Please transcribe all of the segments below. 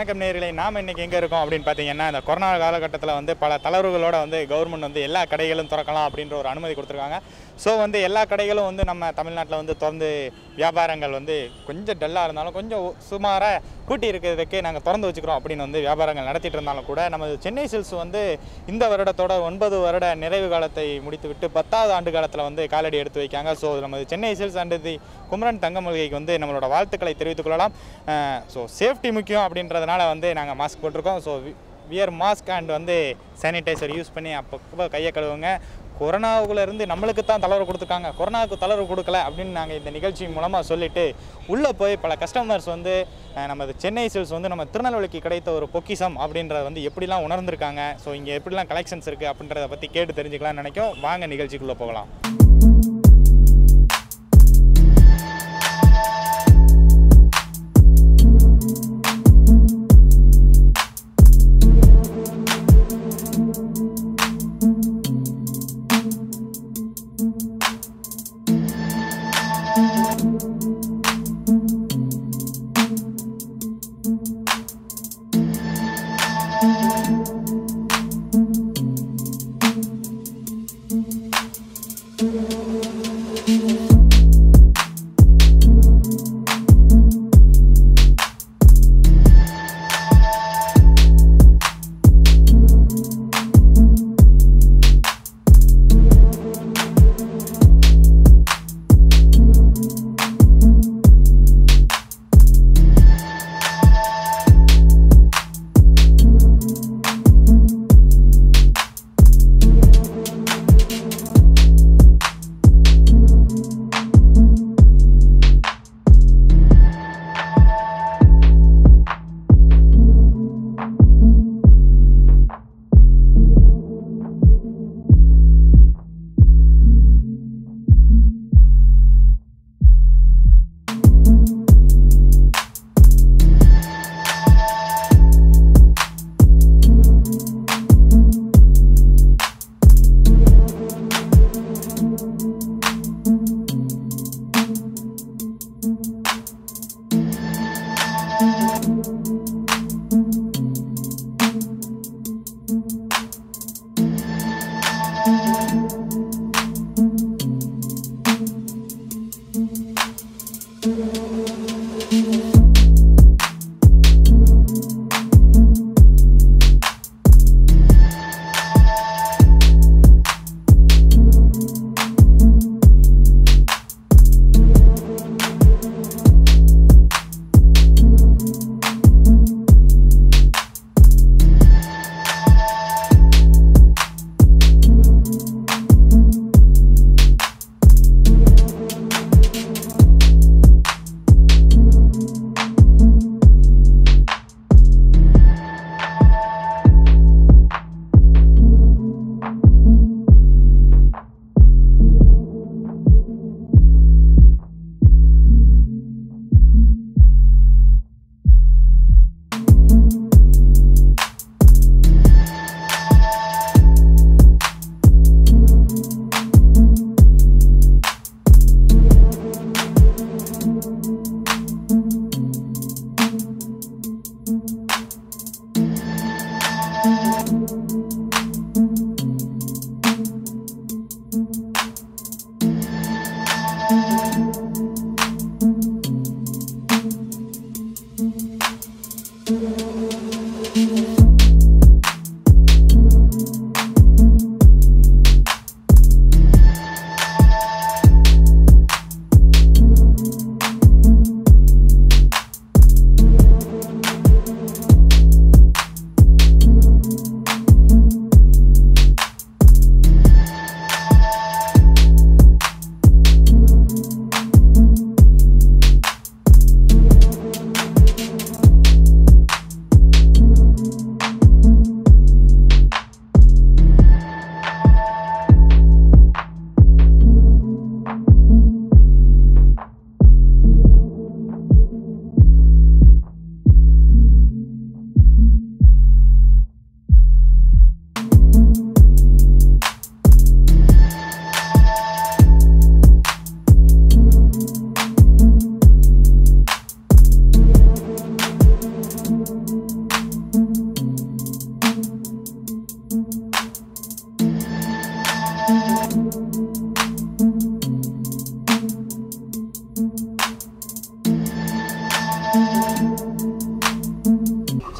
வணக்கம் நேயர்களே, நாம் இன்னைக்கு எங்க இருக்கோம் அப்படினு பாத்தீங்கன்னா, இந்த கொரோனா காலகட்டத்துல வந்து பல தளர்வுகளோட வந்து கவர்மெண்ட் வந்து எல்லா கடைகளும் திறக்கலாம் அப்படின்ற ஒரு அனுமதி கொடுத்திருக்காங்க. சோ வந்து எல்லா கடைகளும் வந்து நம்ம தமிழ்நாட்டுல வந்து திறந்து வியாபாரங்கள் வந்து கொஞ்சம் டல்லா இருந்தாலும் கொஞ்சம் சுமாரா கூட்டி இருக்கிறதுக்கு நாங்க திறந்து வச்சுக்கிறோம் அப்படினு வந்து வியாபாரங்கள் நடத்திட்டு இருந்தாலும் கூட, நம்ம சென்னை சில்க்ஸ் வந்து இந்த வருடத்தோட 9 வருட நிறைவு காலத்தை முடித்துவிட்டு 10வது ஆண்டு காலத்துல வந்து காலடி எடுத்து வைக்காங்க. சோ நம்ம Chennai silks and the Kumaran தங்கமல்கைக்கு வந்து நம்மளோட வாழ்த்துக்களை தெரிவித்துக் கொள்ளலாம். சோ சேஃப்டி முக்கியம் அப்படின்றதனால வந்து நாங்க மாஸ்க் போட்டுருக்கோம். சோ வியர் மாஸ்க் அண்ட் வந்து சானிடைசர் யூஸ் பண்ணி அப்பப்போ கையை கழுவுங்க. கொரோனாவுக்குள்ள இருந்து நம்மளுக்கு தான் தளர்வு கொடுத்துருக்காங்க, கொரோனாவுக்கு தளர்வு கொடுக்கல அப்படின்னு நாங்கள் இந்த நிகழ்ச்சி மூலமாக சொல்லிட்டு உள்ளே போய் பல கஸ்டமர்ஸ் வந்து நமது சென்னை சில்க்ஸ் வந்து நம்ம திருநெல்வேலிக்கு கிடைத்த ஒரு பொக்கிசம் அப்படின்றத வந்து எப்படிலாம் உணர்ந்துருக்காங்க, ஸோ இங்கே எப்படிலாம் கலெக்ஷன்ஸ் இருக்குது அப்படின்றத பற்றி கேட்டு தெரிஞ்சுக்கலாம்னு நினைக்கும். வாங்க நிகழ்ச்சிக்குள்ளே போகலாம்.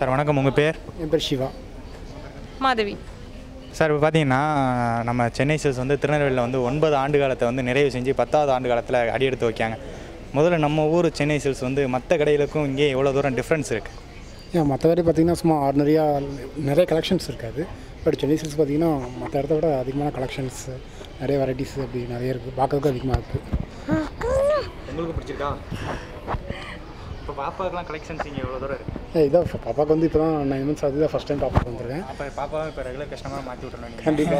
Sir, vanakkam. Unga per? En per Shiva. Madhavi. Sir, பாத்தீங்கன்னா நம்ம சென்னை சில்க்ஸ் வந்து திருநெல்வேலில வந்து 9 ஆண்டு காலத்தை வந்து நிறைவு செஞ்சு 10வது ஆண்டு காலத்துல அடி எடுத்து வைக்காங்க. முதல்ல நம்ம ஊர் சென்னை சில்க்ஸ் வந்து மத்த கடைகளுக்கும் இங்கே எவ்வளவு தூரம் டிஃபரன்ஸ் இருக்கு? Yeah, மத்தவரை பாத்தீங்கன்னா சும்மா ஆர்டினரியா நிறைய கலெக்ஷன்ஸ் இருக்காது. பட் சென்னை சில்க்ஸ் பாத்தீங்கன்னா மத்த இடத்தை விட அதிகமான கலெக்ஷன்ஸ், நிறைய வெரைட்டிஸ் அப்படி நிறைய இருக்கு. பாக்கிறதுக்கு அதிகமா இருக்கு. உங்களுக்கு பிடிச்சிருக்கா? இப்ப பாப்பாக்கெல்லாம் கலெக்ஷன்ஸ் இங்க எவ்வளவு தூரம் இருக்கு? இதோ பாப்பாக்கு வந்து இப்போ 9 months ஆகுது. ஃபர்ஸ்ட் டைம் பாப்பா வந்திருக்கேன். அப்ப பாப்பாவை இப்போ ரெகுலர் கஸ்டமரா மாத்தி விட்டுறணும். கண்டிப்பா.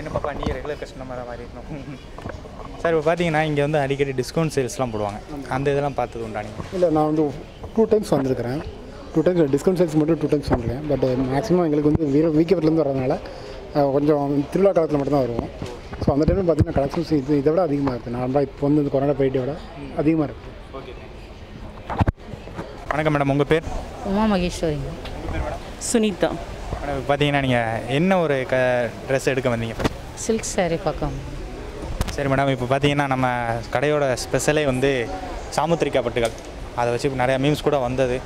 என்ன பாப்பா நீ ரெகுலர் கஸ்டமரா மாறிடணும். சார் இப்போ பார்த்தீங்கன்னா இங்கே வந்து அடிக்கடி டிஸ்கவுண்ட் சேல்ஸ்லாம் போடுவாங்க. அந்த இதெல்லாம் பார்த்தது உண்டா நீங்கள்? இல்லை, நான் வந்து 2 times வந்திருக்கிறேன். 2 times டிஸ்கவுண்ட் சேல்ஸ் மட்டும் 2 times வந்திருக்கேன். பட் மேக்ஸிமம் எங்களுக்கு வந்து வீக்கெண்ட்லேருந்து வரதுனால கொஞ்சம் திருவிழா காலத்தில் மட்டும்தான் வருவோம். ஸோ அந்த டைமில் பார்த்தீங்கன்னா கலெக்ஷன்ஸ் இதை விட அதிகமாக இருக்குது. நார்மலாக இப்போ வந்து இந்த கொரோனா பீரியடை விட அதிகமாக இருக்குது. ஓகே, வணக்கம் மேடம். உங்கள் பேர்? உமா மகேஸ்வரி. சுனிதா. மேடம் பார்த்தீங்கன்னா நீங்கள் என்ன ஒரு ட்ரெஸ் எடுக்க வந்தீங்க? சில்க் சாரீ பக்கம். சரி மேடம், இப்போ பார்த்தீங்கன்னா நம்ம கடையோட ஸ்பெஷலே வந்து சாமுத்திரிக்கா பட்டுகள். அதை வச்சு நிறையா மீம்ஸ் கூட வந்தது.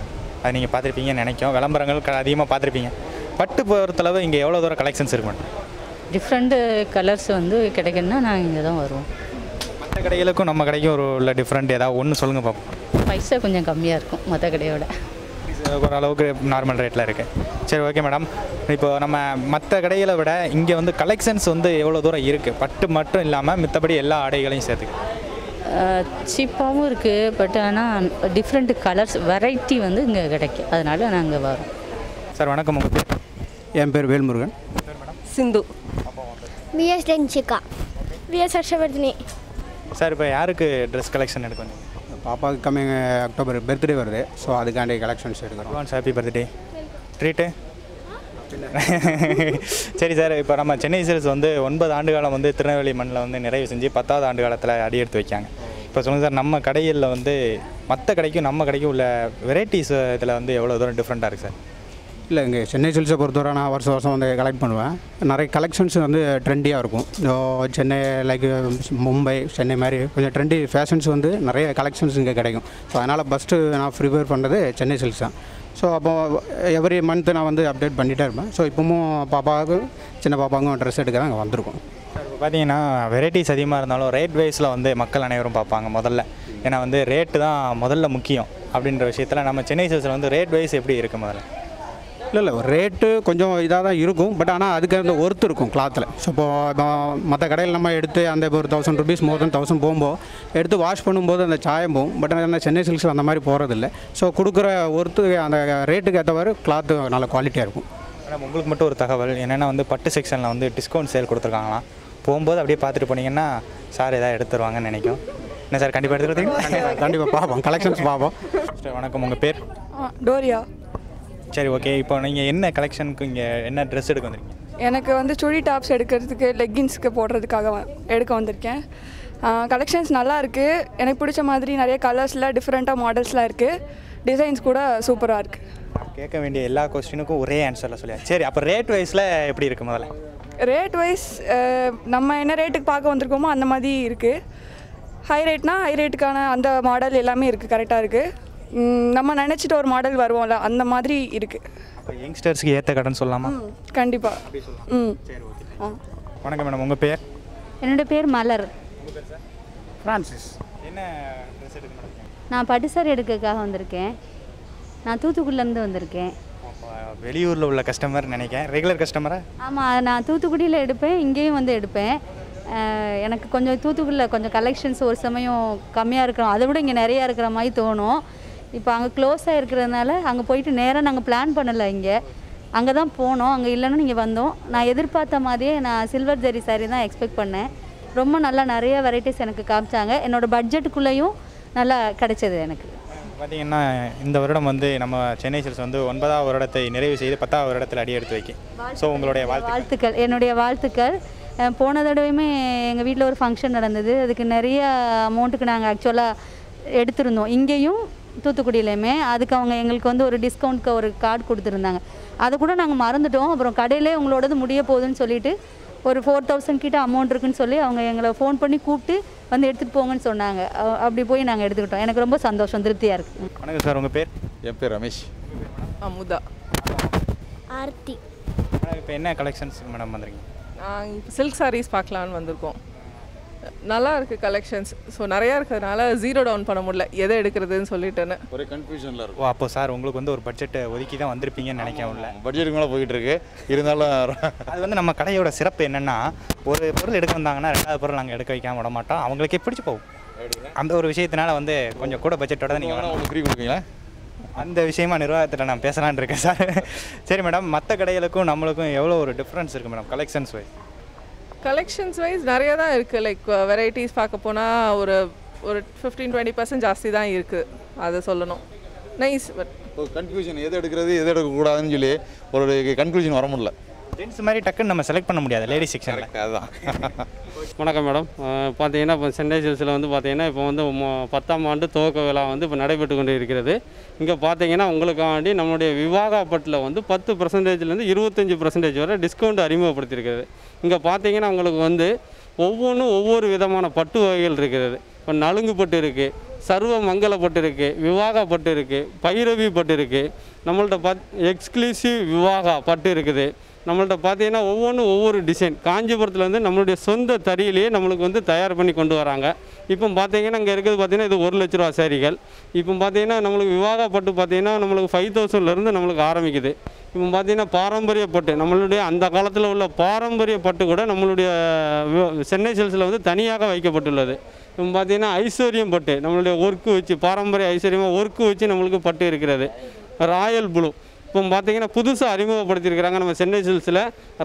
அது நீங்கள் பார்த்துருப்பீங்கன்னு நினைக்கும். விளம்பரங்கள் அதிகமாக பார்த்துருப்பீங்க. பட்டு பொறுத்தளவு இங்கே எவ்வளோ தூரம் கலெக்ஷன்ஸ் இருக்கு மேடம்? டிஃப்ரெண்ட்டு கலர்ஸ் வந்து கிடைக்குன்னா நாங்கள் இங்கே தான் வருவோம். மற்ற கடைகளுக்கும் நம்ம கடைக்கும் ஒரு உள்ள டிஃப்ரெண்ட் ஏதாவது ஒன்று சொல்லுங்கள் பார்ப்போம். பைசா கொஞ்சம் கம்மியாக இருக்கும் மற்ற கடையோட. ஓரளவுக்கு நார்மல் ரேட்டில் இருக்குது. சரி, ஓகே மேடம். இப்போ நம்ம மற்ற கடைகளை விட இங்கே வந்து கலெக்ஷன்ஸ் வந்து எவ்வளோ தூரம் இருக்குது? பட்டு மட்டும் இல்லாமல் மற்றபடி எல்லா ஆடைகளையும் சேர்த்துக்கு சீப்பாகவும் இருக்குது. பட் ஆனால் டிஃப்ரெண்ட் கலர்ஸ் வெரைட்டி வந்து இங்கே கிடைக்கும். அதனால நாங்கள் வரோம். சார் வணக்கம். உங்கள் பேர்? என் பேர் Velmurugan. Sindhu. VS Lanjika. VS Harshavardhini. Sir இப்போ யாருக்கு ட்ரெஸ் கலெக்ஷன் எடுக்கணும்? பாப்பாவுக்கு கம்மிங் அக்டோபர் பர்த்டே வருது. ஸோ அதுக்காண்டி கலெக்ஷன்ஸ் எடுக்கிறோம். Happy birthday treat. சரி சார், இப்போ நம்ம சென்னை சில்க்ஸ் வந்து 9 ஆண்டு காலம் வந்து திருநெல்வேலி மண்ணில் வந்து நிறைவு செஞ்சு 10வது ஆண்டு காலத்தில் அடி எடுத்து வைக்காங்க. இப்போ சொல்லுங்கள் சார், நம்ம கடையில் வந்து மற்ற கடைக்கும் நம்ம கடைக்கும் உள்ள வெரைட்டிஸ் இதில் வந்து எவ்வளோ தூரம் டிஃப்ரெண்ட்டாக இருக்குது சார்? இல்லை, இங்கே சென்னை சில்க்ஸை பொறுத்தவரை நான் வருஷம் வருஷம் வந்து கலெக்ட் பண்ணுவேன். நிறைய கலெக்ஷன்ஸ் வந்து ட்ரெண்டியாக இருக்கும். ஸோ சென்னை லைக் மும்பை சென்னை மாதிரி கொஞ்சம் ட்ரெண்டி ஃபேஷன்ஸ் வந்து நிறைய கலெக்ஷன்ஸ் இங்கே கிடைக்கும். ஸோ அதனால் ஃபஸ்ட்டு நான் ப்ரிஃபர் பண்ணுறது சென்னை சில்க்ஸ் தான். ஸோ அப்போ எவ்ரி மந்த் நான் வந்து அப்டேட் பண்ணிகிட்டே இருப்பேன். ஸோ இப்போவும் பாப்பாவுக்கும் சின்ன பாப்பாவுக்கும் ட்ரெஸ் எடுக்க அங்கே வந்திருக்கோம். இப்போ பார்த்தீங்கன்னா வெரைட்டிஸ் அதிகமாக இருந்தாலும் ரேட் வைஸில் வந்து மக்கள் அனைவரும் பார்ப்பாங்க முதல்ல. ஏன்னா வந்து ரேட்டு தான் முதல்ல முக்கியம். அப்படின்ற விஷயத்தில் நம்ம சென்னை சில்க்ஸில் வந்து ரேட் வைஸ் எப்படி இருக்குது முதல்ல? இல்லை, ரேட்டு கொஞ்சம் இதாக தான் இருக்கும். பட் ஆனால் அதுக்கு அந்த ஒர்த்து இருக்கும் கிளாத்தில். ஸோ இப்போ மற்ற கடையில் நம்ம எடுத்து அந்த இப்போ ஒரு 1000 rupees மோர் தென் 1000 போகும்போது எடுத்து வாஷ் பண்ணும்போது அந்த சாயம் போகும். பட் ஆனால் சென்னை சில்க்ஸில் அந்த மாதிரி போகிறதில்ல. ஸோ கொடுக்குற ஒர்த்து அந்த ரேட்டுக்கு ஏற்றவாறு கிளாத்து நல்ல குவாலிட்டியாக இருக்கும். மேடம் உங்களுக்கு மட்டும் ஒரு தகவல் என்னென்னா வந்து பட்டு செக்ஷனில் வந்து டிஸ்கவுண்ட் சேல் கொடுத்துருக்காங்களாம். போகும்போது அப்படியே பார்த்துட்டு போனீங்கன்னா சார் எதாவது எடுத்துருவாங்கன்னு நினைக்கும். என்ன சார், கண்டிப்பாக எடுத்துக்கிறீங்க? கண்டிப்பாக பார்ப்போம், கலெக்ஷன்ஸ் பார்ப்போம். சார் வணக்கம். உங்கள் பேர்? டோரியா. சரி, ஓகே. இப்போ நீங்கள் என்ன கலெக்ஷனுக்கு இங்கே என்ன ட்ரெஸ் எடுக்க வந்திருக்கீங்க? எனக்கு வந்து சுடி டாப்ஸ் எடுக்கிறதுக்கு, லெக்கின்ஸுக்கு போடுறதுக்காக எடுக்க வந்திருக்கேன். கலெக்ஷன்ஸ் நல்லா இருக்குது. எனக்கு பிடிச்ச மாதிரி நிறைய கலர்ஸில் டிஃப்ரெண்ட்டாக மாடல்ஸ்லாம் இருக்குது. டிசைன்ஸ் கூட சூப்பராக இருக்குது. கேட்க வேண்டிய எல்லா கொஸ்டினுக்கும் ஒரே ஆன்சரில் சொல்லியாச்சு. சரி, அப்போ ரேட் வைஸில் எப்படி இருக்குது முதல்ல? ரேட் வைஸ் நம்ம என்ன ரேட்டுக்கு பார்க்க வந்திருக்கோமோ அந்த மாதிரி இருக்குது. ஹை ரேட்னா ஹை ரேட்டுக்கான அந்த மாடல் எல்லாமே இருக்குது. கரெக்டாக இருக்குது. நம்ம நினச்சிட்டு ஒரு மாடல் வருவோம்ல, அந்த மாதிரி இருக்குது. யங்ஸ்டர்ஸ்க்கு ஏற்ற கடன் சொல்லலாமா? கண்டிப்பாக. ம், சரி, ஓகே. வணக்கம் மேடம். உங்கள் பேர்? என்னோடய பேர் மலர். ஃப்ரான்சிஸ். என்ன ட்ரெஸ் எடுக்க மேடம்? நான் பட்டு சாரி எடுக்கிறதுக்காக வந்திருக்கேன். நான் தூத்துக்குடியிலேருந்து வந்திருக்கேன். வெளியூரில் உள்ள கஸ்டமர் நினைக்கிறேன், ரெகுலர் கஸ்டமரா? ஆமாம், நான் தூத்துக்குடியில் எடுப்பேன், இங்கேயும் வந்து எடுப்பேன். எனக்கு கொஞ்சம் தூத்துக்குடியில் கொஞ்சம் கலெக்ஷன்ஸ் ஒரு சமயம் கம்மியாக இருக்கிறோம், அதை விட இங்கே நிறையா இருக்கிற மாதிரி தோணும். இப்போ அங்கே க்ளோஸாக இருக்கிறதுனால அங்கே போயிட்டு நேராக நாங்கள் பிளான் பண்ணலை. இங்கே அங்கே தான் போனோம், அங்கே இல்லைன்னு நீங்கள் வந்தோம். நான் எதிர்பார்த்த மாதிரியே நான் சில்வர் ஜரி சாரி தான் எக்ஸ்பெக்ட் பண்ணேன். ரொம்ப நல்லா நிறைய வெரைட்டிஸ் எனக்கு காமிச்சாங்க. என்னோடய பட்ஜெட்டுக்குள்ளேயும் நல்லா கிடைச்சது எனக்கு. பார்த்தீங்கன்னா இந்த வருடம் வந்து நம்ம சென்னை சில்க்ஸ் வந்து 9வது வருடத்தை நிறைவு செய்து 10வது வருடத்தில் அடி எடுத்து வைக்கும். ஸோ உங்களுடைய வாழ்த்துக்கள். என்னுடைய வாழ்த்துக்கள். போன தடவையுமே எங்கள் வீட்டில் ஒரு ஃபங்க்ஷன் நடந்தது. அதுக்கு நிறைய அமௌண்ட்டுக்கு நாங்கள் ஆக்சுவலாக எடுத்திருந்தோம். இங்கேயும் தூத்துக்குடியிலையுமே அதுக்கு அவங்க எங்களுக்கு வந்து ஒரு டிஸ்கவுண்ட்க்கு ஒரு கார்டு கொடுத்துருந்தாங்க. அதை கூட நாங்கள் மறந்துவிட்டோம். அப்புறம் கடையிலே உங்களோடது முடிய போகுதுன்னு சொல்லிவிட்டு ஒரு 4000 கிட்ட அமௌண்ட் இருக்குன்னு சொல்லி அவங்க எங்களை ஃபோன் பண்ணி கூப்பிட்டு வந்து எடுத்துகிட்டு போங்கன்னு சொன்னாங்க. அப்படி போய் நாங்கள் எடுத்துக்கிட்டோம். எனக்கு ரொம்ப சந்தோஷம், திருப்தியாக இருக்குது. வணக்கம் சார். உங்கள் பேர்? என் பேர் Ramesh. Amuda. Arti. What collections madam silk sarees paaklaan vandirkom. Nalla irukku collections. So nariya irukadanaala zero down panna mudiyala. Edha edukiradhenu sollitene. Ore confusion la irukku. Appo sir ungalku vandu or budget odiki dhaan vandirpinga nu nenikka ulla. Budget ku mela poiittu irukku. Irundhalum adu vandu nama kadaiyoda sirappu enna oru porul edukka vandanga rendavathu porul naanga edukka vekkama vidamattom avangalukku pidichu povum. அந்த ஒரு விஷயத்தினால வந்து கொஞ்சம் கூட பட்ஜெட்டோட நீங்க வந்து free கொடுப்பீங்களா அந்த விஷயமா நிர்வாகத்துல நான் பேசலாம் இருக்கேன் சார் சரி மேடம் மத்த கடைகளுக்கும் நமளுக்கும் எவ்வளவு ஒரு டிஃபரன்ஸ் இருக்கு மேடம் கலெக்ஷன்ஸ் வைஸ் நிறைய தான் இருக்கு லைக் வெரைட்டிஸ் பார்க்க போனா ஒரு 15-20% ಜಾಸ್ತಿ தான் இருக்கு அது சொல்லணும் நைஸ் பட் கன்ஃபியூஷன் எதை எடுக்கிறது எதை எடுக்க கூடாதுன்னு சொல்லி ஒரு கன்க்ளூஷன் வர முடியல Gents mari takku nama select panna mudiyadha lady section la adha vanakkam madam pathina ipo Chennai Silks la vandu pathina ipo vandu 10 am aandu thokka vela vandu ipo nadaipettu kondirukkirathu inga pathina ungalukku vaandi nammude vivaga pattla vandu 10% la irundhu 25% vara discount arimugapaduthirukirathu inga pathina ungalukku vandu ovvonu ovvoru vidhamana pattu vagal irukirathu ipo nalungu pattu irukku sarva mangala pattu irukku vivaga pattu irukku pairavi pattu irukku nammalda exclusive vivaga pattu irukudhu நம்மள்ட்ட பாத்தீங்கன்னா ஒவ்வொரு design காஞ்சிபுரத்துல இருந்து நம்மளுடைய சொந்த தறியிலே நமக்கு வந்து தயார் பண்ணி கொண்டு வராங்க. இப்போ பாத்தீங்கன்னா அங்க இருக்குது பாத்தீங்கன்னா இது 1 லட்சம் ரூபாய் சாரிகள். இப்போ பாத்தீங்கன்னா நமக்கு விவாக பட்டு பாத்தீங்கன்னா நமக்கு 5000 ல இருந்து நமக்கு ஆரம்பிக்குது. இப்போ பாத்தீங்கன்னா பாரம்பரிய பட்டு நம்மளுடைய அந்த காலத்துல உள்ள பாரம்பரிய பட்டு கூட நம்மளுடைய சென்னை சில்க்ஸ்ல வந்து தனியாக வைக்கப்பட்டுள்ளது. இப்போ பாத்தீங்கன்னா ஐஸ்வரியம் பட்டு நம்மளுடைய வர்க் வச்சு பாரம்பரிய ஐஸ்வரியமா வர்க் வச்சு நமக்கு பட்டு இருக்குது. ராயல் ப்ளூ இப்போ பாத்தீங்கன்னா புதுசா அறிமுகப்படுத்தி இருக்காங்க நம்ம சென்னை சில்க்ஸ்ல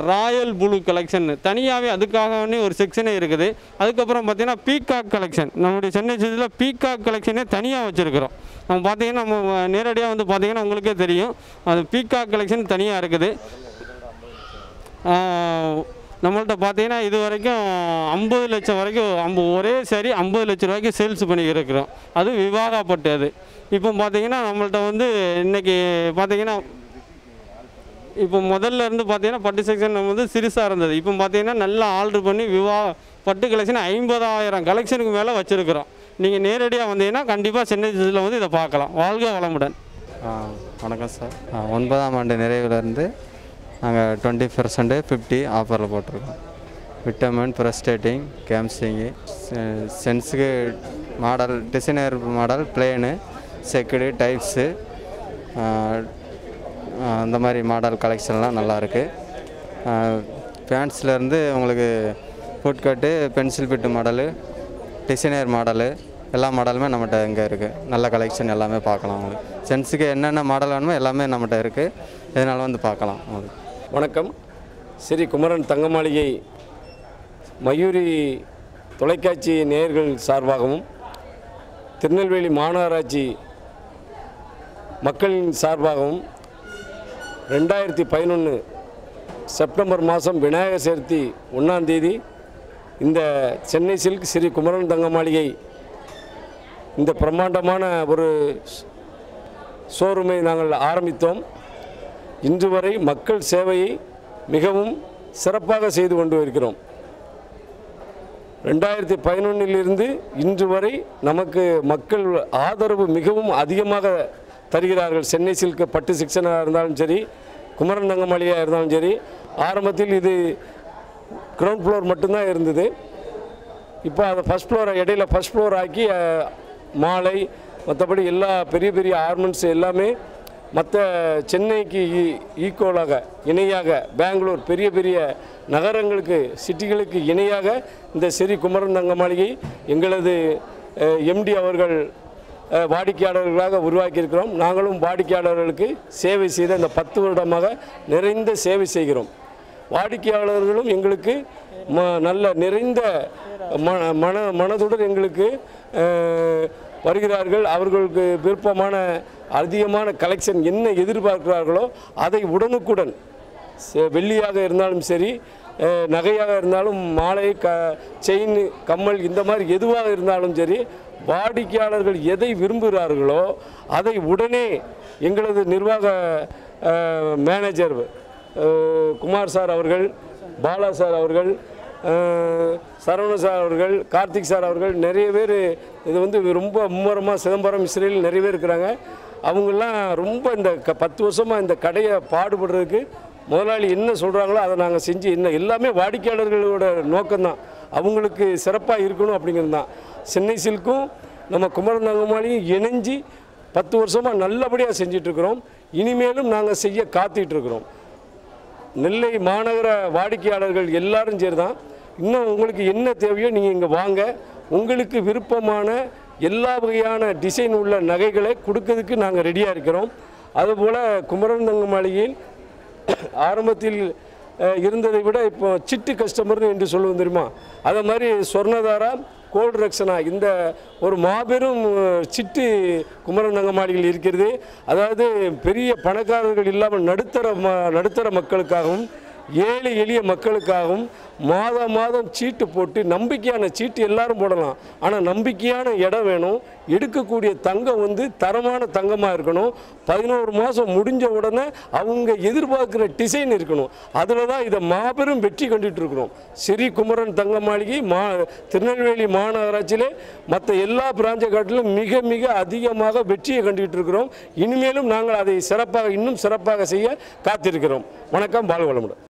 ராயல் ப்ளூ கலெக்ஷன் தனியாவே அதுக்காகவே ஒரு செக்ஷனே இருக்குது அதுக்கு அப்புறம் பாத்தீங்கன்னா பீகாக் கலெக்ஷன் நம்மளுடைய சென்னை சில்க்ஸ்ல பீகாக் கலெக்ஷனே தனியா வச்சிருக்கோம் நம்ம பாத்தீங்கன்னா நம்ம நேரடியா வந்து பாத்தீங்கன்னா உங்களுக்கே தெரியும் அது பீகாக் கலெக்ஷன் தனியா இருக்குது நம்மள்ட்ட பாத்தீங்கன்னா இது வரைக்கும் 50 லட்சம் வரைக்கும் ஒரே சரி 50 லட்சம் ரூபாய்க்கு சேல்ஸ் பண்ணி இருக்கோம் அது விவாகப்பட்டு அது இப்போ பாத்தீங்கன்னா நம்மள்ட்ட வந்து இன்னைக்கு பாத்தீங்கன்னா இப்போ முதல்ல இருந்து பாத்தீங்கன்னா பட்டு செக்ஷன் நம்ம வந்து சிரிசா இருந்தது இப்போ பாத்தீங்கன்னா நல்ல ஆர்டர் பண்ணி விவா பட்டு கலெக்ஷன் 50000 கலெக்ஷனுக்கு மேல வச்சிருக்கோம் நீங்க நேரடியா வந்தீங்கன்னா கண்டிப்பா சென்னை சில்க்ஸ்ல வந்து இத பார்க்கலாம் வாழ்க வளமுடன் வணக்கம் சார் 9 ஆம் ஆண்டு நிறைவுல இருந்து நாங்க 20% 50 ஆஃபர்ல போட்டுருக்கோம் விட்டமின் பிரஸ்டேட்டிங் கேம்சிங் சென்ஸ்க்கு model designer model plain checked types அந்த மாதிரி மாடல் கலெக்ஷன்லாம் நல்லா இருக்கு ஃபேன்ஸ்ல இருந்து உங்களுக்கு foot cut pencil fit model designer model எல்லா மாடலுமே நம்மட்ட இங்க இருக்கு நல்ல கலெக்ஷன் எல்லாமே பார்க்கலாம் உங்களுக்கு சென்ஸ்க்கு என்னென்ன மாடல் வேணுமோ எல்லாமே நம்மட்ட இருக்கு இதனால வந்து பார்க்கலாம் வணக்கம் ஸ்ரீ குமரன் தங்கமாளிகை மயூரி தொலைக்காட்சி நேயர்கள் சார்பாகவும் திருநெல்வேலி மாநகராட்சி மக்களின் சார்பாகவும் 2011 செப்டம்பர் மாதம் விநாயகர் சதுர்த்தி 1ஆம் தேதி இந்த சென்னை சில்க் ஸ்ரீ குமரன் தங்கமாளிகை இந்த பிரம்மாண்டமான ஒரு ஷோரூமை நாங்கள் ஆரம்பித்தோம் இன்று வரை மக்கள் சேவையை மிகவும் சிறப்பாக செய்து கொண்டு இருக்கிறோம் 2011 இருந்து இன்று வரை நமக்கு மக்கள் ஆதரவு மிகவும் அதிகமாக தருகிறார்கள் சென்னை சில்க் பட்டு செக்ஷனாக இருந்தாலும் சரி குமரன் தங்கமாளிகையாக இருந்தாலும் சரி ஆரம்பத்தில் இது கிரவுண்ட் ஃப்ளோர் மட்டும்தான் இருந்தது இப்போ அது ஃபர்ஸ்ட் ஃப்ளோரை இடையில ஃபர்ஸ்ட் ஃப்ளோர் ஆக்கி மாலை மற்றபடி எல்லா பெரிய பெரிய ஆர்னமெண்ட்ஸ் எல்லாமே மற்ற சென்னைக்கு ஈக்குவலாக இணையாக பெங்களூர் பெரிய பெரிய நகரங்களுக்கு சிட்டிகளுக்கு இணையாக இந்த ஸ்ரீ குமரன் தங்கமாளிகை எங்களது எம்டி அவர்கள் வாடிக்கையாளர்களாக உருவாக்கி இருக்கிறோம் நாங்களும் வாடிக்கையாளர்களுக்கு சேவை செய்த இந்த 10 வருடமாக நிறைந்த சேவை செய்கிறோம் வாடிக்கையாளர்களும் எங்களுக்கு நல்ல நிறைந்த மனதுடன் எங்களுக்கு வருகிறார்கள் அவர்களுக்கு விருப்பமான அதிகமான கலெக்ஷன் என்ன எதிர்பார்க்கிறார்களோ அதை உடனுக்குடன் வெள்ளியாக இருந்தாலும் சரி நகையாக இருந்தாலும் மாலை செயின் கம்மல் இந்த மாதிரி எதுவாக இருந்தாலும் சரி வாடிக்கையாளர்கள் எதை விரும்புகிறார்களோ அதை உடனே எங்களது நிர்வாக மேனேஜர் குமார் சார் அவர்கள் பாலா சார் அவர்கள் சரவண சார் அவர்கள் கார்த்திக் சார் அவர்கள் நிறைய பேர் இது வந்து ரொம்ப மும்முரமாக சிதம்பரம் இஸ்ரேல் நிறைய பேர் இருக்கிறாங்க அவங்கெல்லாம் ரொம்ப இந்த 10 வருஷமா இந்த கடையை பாடுபடுறதுக்கு முதலாளி என்ன சொல்றாங்களோ அதை நாங்க செஞ்சு இன்னும் எல்லாமே வாடிக்கையாளர்களோட நோக்கம்தான் அவங்களுக்கு சிறப்பா இருக்கணும் அப்படிங்கறதுதான் சென்னை சில்க்கும் நம்ம குமரன் தங்கமணியும் இணைஞ்சு 10 வருஷமா நல்லபடியா செஞ்சிட்டு இருக்கோம் இனிமேலும் நாங்க செய்ய காத்துட்டு இருக்கோம் நெல்லை மாநகர வாடிக்கையாளர்கள் எல்லாரும் சேர்தான் இன்னும் உங்களுக்கு என்ன தேவையோ நீங்க இங்க வாங்க உங்களுக்கு விருப்பமான எல்லா வகையான டிசைன் உள்ள நகைகளை கொடுக்கிறதுக்கு நாங்க ரெடியா இருக்கிறோம் அதுபோல குமரன் தங்கமணியின் ஆரம்பத்தில் இருந்ததை விட இப்போ சிட்டு கஸ்டமர் என்று சொல்லுவோம் தெரியுமா அத மாதிரி சொர்ணதாரா கோல்ட் ரக்ஷனா இந்த ஒரு மாபெரும் சிட்டு குமரன் தங்கமணியில் இருக்குது அதாவது பெரிய பணக்காரர்கள் இல்லாம நடுத்தர மக்களுக்காகவும் ஏழை எளிய மக்களுக்காகவும் மாதம் சீட்டு போட்டு நம்பிக்கையான சீட்டு எல்லாரும் போடலாம் ஆனா நம்பிக்கையான இடம் வேணும் எடுக்கக்கூடிய தங்கம் வந்து தரமான தங்கமா இருக்கணும் 11 மாசம் முடிஞ்ச உடனே அவங்க எதிர்பார்க்கிற டிசைன் இருக்கணும் அதுல தான் இத மாபெரும் வெற்றி கண்டிட்டு இருக்கோம் ஸ்ரீ குமரன் தங்கமாளிகை திருநெல்வேலி மாநகராட்சியிலே மற்ற எல்லா பிராஞ்ச காட்டிலும் மிக மிக அதிகமாக வெற்றியை கண்டிட்டு இருக்கோம் இனிமேலும் நாங்கள் அதை சிறப்பாக இன்னும் சிறப்பாக செய்ய காத்திருக்கிறோம் வணக்கம் வாழ்க வளமுடன்